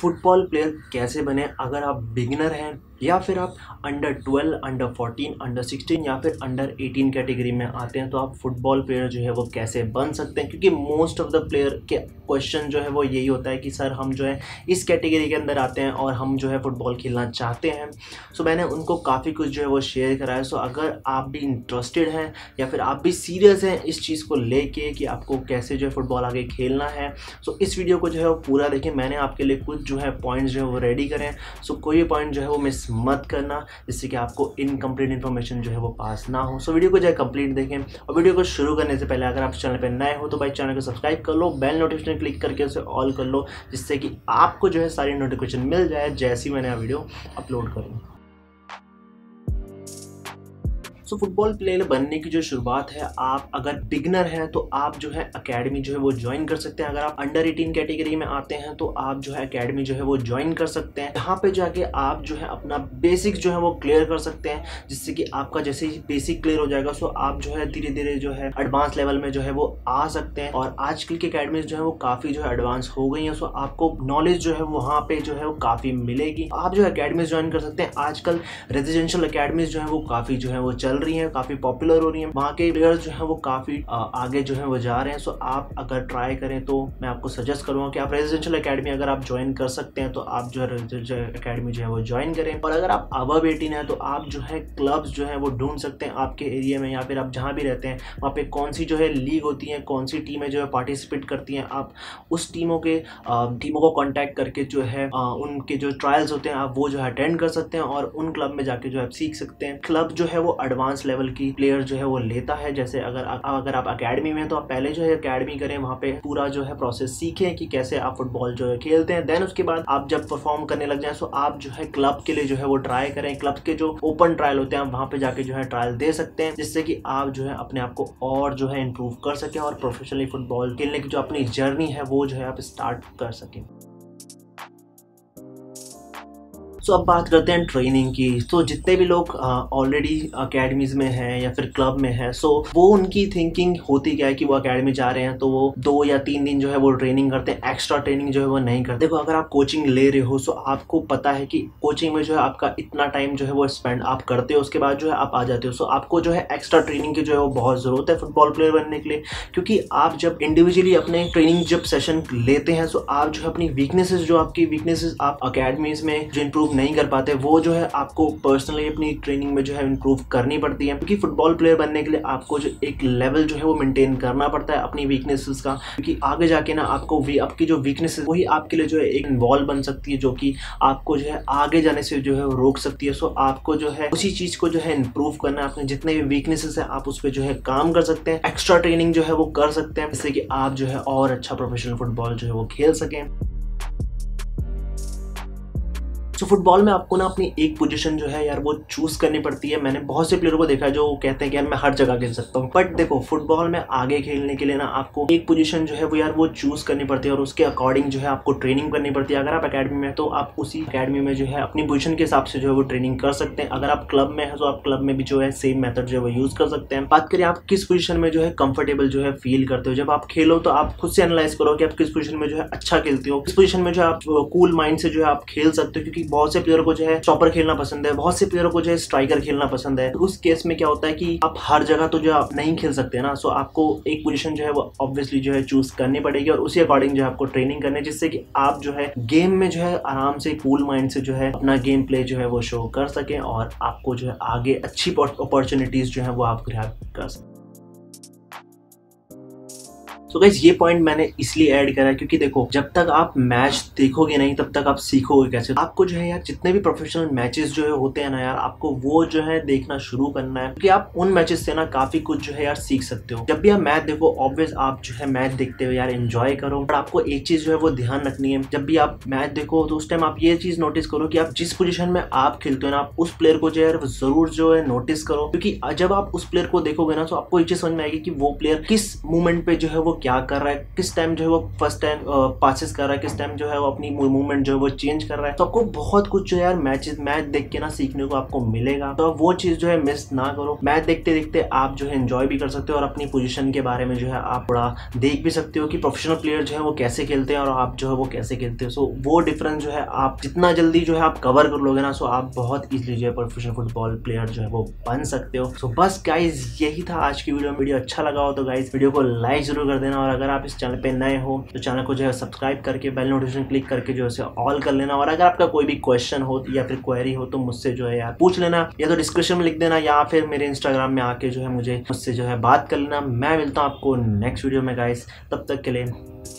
Football player कैसे बने। अगर आप बिगिनर हैं या फिर आप अंडर 12, अंडर 14, अंडर 16 या फिर अंडर 18 कैटेगरी में आते हैं तो आप फुटबॉल प्लेयर जो है वो कैसे बन सकते हैं, क्योंकि मोस्ट ऑफ द प्लेयर के क्वेश्चन जो है वो यही होता है कि सर हम जो है इस कैटेगरी के अंदर आते हैं और हम जो है फुटबॉल खेलना चाहते हैं। सो मैंने उनको काफ़ी कुछ जो है वो शेयर करा है। सो अगर आप भी इंटरेस्टेड हैं या फिर आप भी सीरियस हैं इस चीज़ को लेके कि आपको कैसे जो है फुटबॉल आगे खेलना है, सो इस वीडियो को जो है वो पूरा देखें। मैंने आपके लिए कुछ जो है पॉइंट्स जो है वो रेडी करें। सो कोई पॉइंट जो है वो मिस मत करना जिससे कि आपको इनकम्प्लीट इन्फॉर्मेशन जो है वो पास ना हो। सो वीडियो को जो है कंप्लीट देखें। और वीडियो को शुरू करने से पहले अगर आप चैनल पर नए हो तो भाई चैनल को सब्सक्राइब कर लो, बेल नोटिफिकेशन क्लिक करके उसे ऑल कर लो जिससे कि आपको जो है सारी नोटिफिकेशन मिल जाए जैसी मैंने वीडियो अपलोड करूँ। सो फुटबॉल प्लेयर बनने की जो शुरुआत है, आप अगर बिगनर हैं तो आप जो है एकेडमी जो है वो ज्वाइन कर सकते हैं। अगर आप अंडर 18 कैटेगरी में आते हैं तो आप जो है एकेडमी जो है वो ज्वाइन कर सकते हैं। यहाँ पे जाके आप जो है अपना बेसिक जो है वो क्लियर कर सकते हैं जिससे कि आपका जैसे ही बेसिक क्लियर हो जाएगा सो आप जो है धीरे धीरे जो है एडवांस लेवल में जो है वो आ सकते हैं। और आजकल की अकेडमीज जो है वो काफ़ी जो है एडवांस हो गई हैं। सो आपको नॉलेज जो है वहाँ पर जो है वो काफ़ी मिलेगी। आप जो है अकेडमीज ज्वाइन कर सकते हैं। आजकल रेजिडेंशियल अकेडमीज जो है वो काफ़ी जो है वो रही हैं, काफी पॉपुलर हो रही हैं। वहाँ के प्लेयर्स जो हैं वो काफी आगे जो है वो जा रहे हैं। सो आप अगर ट्राई करें तो मैं आपको सजेस्ट करूँगा कि आप रेजिडेंशियल अकेडमी अगर आप ज्वाइन कर सकते हैं तो आप जो है रेजिडेंशियल अकेडमी जो है वो ज्वाइन करें। और अगर आप अबव 18 हैं तो आप जो है क्लब्स जो है वो ढूंढ सकते हैं आपके एरिया में या फिर आप जहाँ भी रहते हैं वहाँ पे कौन सी जो है लीग होती है, कौन सी टीमें जो है पार्टिसिपेट करती हैं। आप उस टीमों को कॉन्टैक्ट करके जो है उनके जो ट्रायल्स होते हैं आप वो जो है अटेंड कर सकते हैं और उन क्लब में जाके जो है आप सीख सकते हैं। क्लब जो है वो एडवांस लेवल की प्लेयर जो है वो लेता है। जैसे अगर आप अकेडमी में तो आप पहले जो है अकेडमी करें, वहाँ पे पूरा जो है प्रोसेस सीखें कि कैसे आप फुटबॉल जो है खेलते हैं। देन उसके बाद आप जब परफॉर्म करने लग जाएं सो आप जो है क्लब के लिए जो है वो ट्राई करें। क्लब के जो ओपन ट्रायल होते हैं आप वहाँ पे जाके जो है ट्रायल दे सकते हैं जिससे कि आप जो है अपने आप को और जो है इम्प्रूव कर सकें और प्रोफेशनली फुटबॉल खेलने की जो अपनी जर्नी है वो जो है आप स्टार्ट कर सकें। तो अब बात करते हैं ट्रेनिंग की। तो जितने भी लोग ऑलरेडी अकेडमीज में हैं या फिर क्लब में हैं सो वो उनकी थिंकिंग होती क्या है कि वो अकेडमी जा रहे हैं तो वो 2 या 3 दिन जो है वो ट्रेनिंग करते हैं, एक्स्ट्रा ट्रेनिंग जो है वो नहीं करते। देखो अगर आप कोचिंग ले रहे हो सो आपको पता है कि कोचिंग में जो है आपका इतना टाइम जो है वो स्पेंड आप करते हो, उसके बाद जो है आप आ जाते हो। सो आपको जो है एक्स्ट्रा ट्रेनिंग की जो है वो बहुत ज़रूरत है फुटबॉल प्लेयर बनने के लिए, क्योंकि आप जब इंडिविजुअली अपने ट्रेनिंग जब सेशन लेते हैं सो आप जो है अपनी वीकनेसेज जो आपकी वीकनेसेज आप अकेडमीज में जो इम्प्रूव नहीं कर पाते वो जो है आपको पर्सनली अपनी ट्रेनिंग में जो है इंप्रूव करनी पड़ती है। क्योंकि फुटबॉल प्लेयर बनने के लिए आपको जो एक लेवल जो है वो मेंटेन करना पड़ता है अपनी वीकनेसेस का, क्योंकि आगे जाके ना आपको आपकी जो वीकनेसेस वही आपके लिए जो है एक वॉल बन सकती है जो कि आपको जो है आगे जाने से जो है रोक सकती है। सो आपको जो है उसी चीज़ को जो है इंप्रूव करना है। अपने जितने भी वीकनेसेस हैं आप उस पर जो है काम कर सकते हैं, एक्स्ट्रा ट्रेनिंग जो है वो कर सकते हैं जिससे कि आप जो है और अच्छा प्रोफेशनल फुटबॉल जो है वो खेल सकें। सो फुटबॉल में आपको ना अपनी एक पोजीशन जो है यार वो चूज़ करनी पड़ती है। मैंने बहुत से प्लेयरों को देखा है जो कहते हैं कि यार मैं हर जगह खेल सकता हूँ, बट देखो फुटबॉल में आगे खेलने के लिए ना आपको एक पोजीशन जो है वो यार वो चूज़ करनी पड़ती है और उसके अकॉर्डिंग जो है आपको ट्रेनिंग करनी पड़ती है। अगर आप अकेडमी में तो आप उसी अकेडमी में जो है अपनी पोजीशन के हिसाब से जो है वो ट्रेनिंग कर सकते हैं। अगर आप क्लब में हैं तो आप क्लब में भी जो है सेम मेथड जो है वो यूज़ कर सकते हैं। बात करें आप किस पोजीशन में जो है कंफर्टेबल जो है फील करते हो जब आप खेलो, तो आप खुद से एनालाइज करो कि आप किस पोजीशन में जो है अच्छा खेलते हो, किस पोजीशन में जो है आप कूल माइंड से जो है आप खेल सकते हो। क्योंकि बहुत से प्लेयरों को जो है स्टॉपर खेलना पसंद है, बहुत से प्लेयरों को जो है स्ट्राइकर खेलना पसंद है। उस केस में क्या होता है कि आप हर जगह तो जो आप नहीं खेल सकते ना, सो आपको एक पोजीशन जो है वो ऑब्वियसली जो है चूज करनी पड़ेगी और उसी अकॉर्डिंग जो है आपको ट्रेनिंग करनी है जिससे कि आप जो है गेम में जो है आराम से कूल माइंड से जो है अपना गेम प्ले जो है वो शो कर सकें और आपको जो है आगे अच्छी अपॉर्चुनिटीज जो है वो आप ग्रैब कर सकें। तो गाइस ये पॉइंट मैंने इसलिए ऐड करा है क्योंकि देखो जब तक आप मैच देखोगे नहीं तब तक आप सीखोगे कैसे। आपको जो है यार जितने भी प्रोफेशनल मैचेस जो है होते हैं ना यार आपको वो जो है देखना शुरू करना है, क्योंकि आप उन मैचेस से ना काफ़ी कुछ जो है यार सीख सकते हो। जब भी आप मैच देखो ऑब्वियस आप जो है मैच देखते हो यार एंजॉय करो, पर आपको एक चीज़ जो है वो ध्यान रखनी है जब भी आप मैच देखो तो उस टाइम आप ये चीज़ नोटिस करो कि आप जिस पोजिशन में आप खेलते हो ना आप उस प्लेयर को जो है ज़रूर जो है नोटिस करो, क्योंकि जब आप उस प्लेयर को देखोगे ना तो आपको ये चीज़ समझ में आएगी कि वो प्लेयर किस मूवमेंट पर जो है वो क्या कर रहा है, किस टाइम जो है वो फर्स्ट टाइम पासिस कर रहा है, किस टाइम जो है वो अपनी मूवमेंट जो है वो चेंज कर रहा है। तो आपको बहुत कुछ जो है यार मैच देख के ना सीखने को आपको मिलेगा। तो वो चीज जो है मिस ना करो। मैच देखते देखते आप जो है एंजॉय भी कर सकते हो और अपनी पोजीशन के बारे में जो है आप थोड़ा देख भी सकते हो कि प्रोफेशनल प्लेयर जो है वो कैसे खेलते हैं और आप जो है वो कैसे खेलते हो। सो वो डिफरेंस जो है आप जितना जल्दी जो है आप कवर कर लोगे ना, सो आप बहुत इजीली जो है प्रोफेशनल फुटबॉल प्लेयर जो है वो बन सकते हो। सो बस गाइज यही था आज की वीडियो। वीडियो अच्छा लगा हो तो गाइज वीडियो को लाइक जरूर कर देना, और अगर आप इस चैनल पे नए हो तो चैनल को जो है सब्सक्राइब करके बेल नोटिफिकेशन क्लिक करके जो है ऑल कर लेना। और अगर आपका कोई भी क्वेश्चन हो या फिर क्वेरी हो तो मुझसे जो है यार पूछ लेना, या तो डिस्क्रिप्शन में लिख देना या फिर मेरे इंस्टाग्राम में आके जो है मुझे मुझसे जो है बात कर लेना। मैं मिलता हूँ आपको नेक्स्ट वीडियो में गाइज, तब तक के लिए।